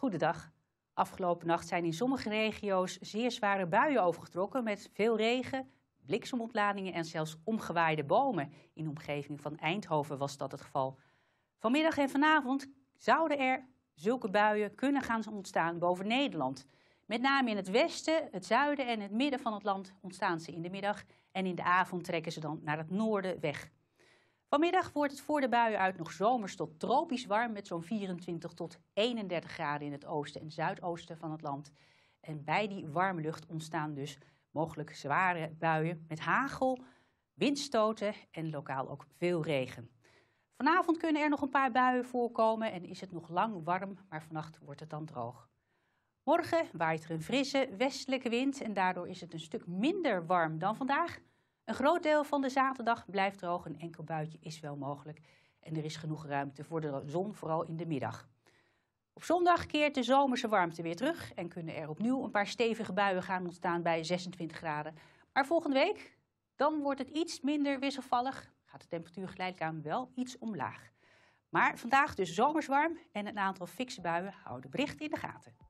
Goedendag. Afgelopen nacht zijn in sommige regio's zeer zware buien overgetrokken met veel regen, bliksemontladingen en zelfs omgewaaide bomen. In de omgeving van Eindhoven was dat het geval. Vanmiddag en vanavond zouden er zulke buien kunnen gaan ontstaan boven Nederland. Met name in het westen, het zuiden en het midden van het land ontstaan ze in de middag en in de avond trekken ze dan naar het noorden weg. Vanmiddag wordt het voor de buien uit nog zomers tot tropisch warm met zo'n 24 tot 31 graden in het oosten en zuidoosten van het land. En bij die warme lucht ontstaan dus mogelijk zware buien met hagel, windstoten en lokaal ook veel regen. Vanavond kunnen er nog een paar buien voorkomen en is het nog lang warm, maar vannacht wordt het dan droog. Morgen waait er een frisse westelijke wind en daardoor is het een stuk minder warm dan vandaag. Een groot deel van de zaterdag blijft droog, een enkel buitje is wel mogelijk. En er is genoeg ruimte voor de zon, vooral in de middag. Op zondag keert de zomerse warmte weer terug en kunnen er opnieuw een paar stevige buien gaan ontstaan bij 26 graden. Maar volgende week, dan wordt het iets minder wisselvallig, gaat de temperatuur geleidelijk aan wel iets omlaag. Maar vandaag dus zomers warm en een aantal fikse buien houden bericht in de gaten.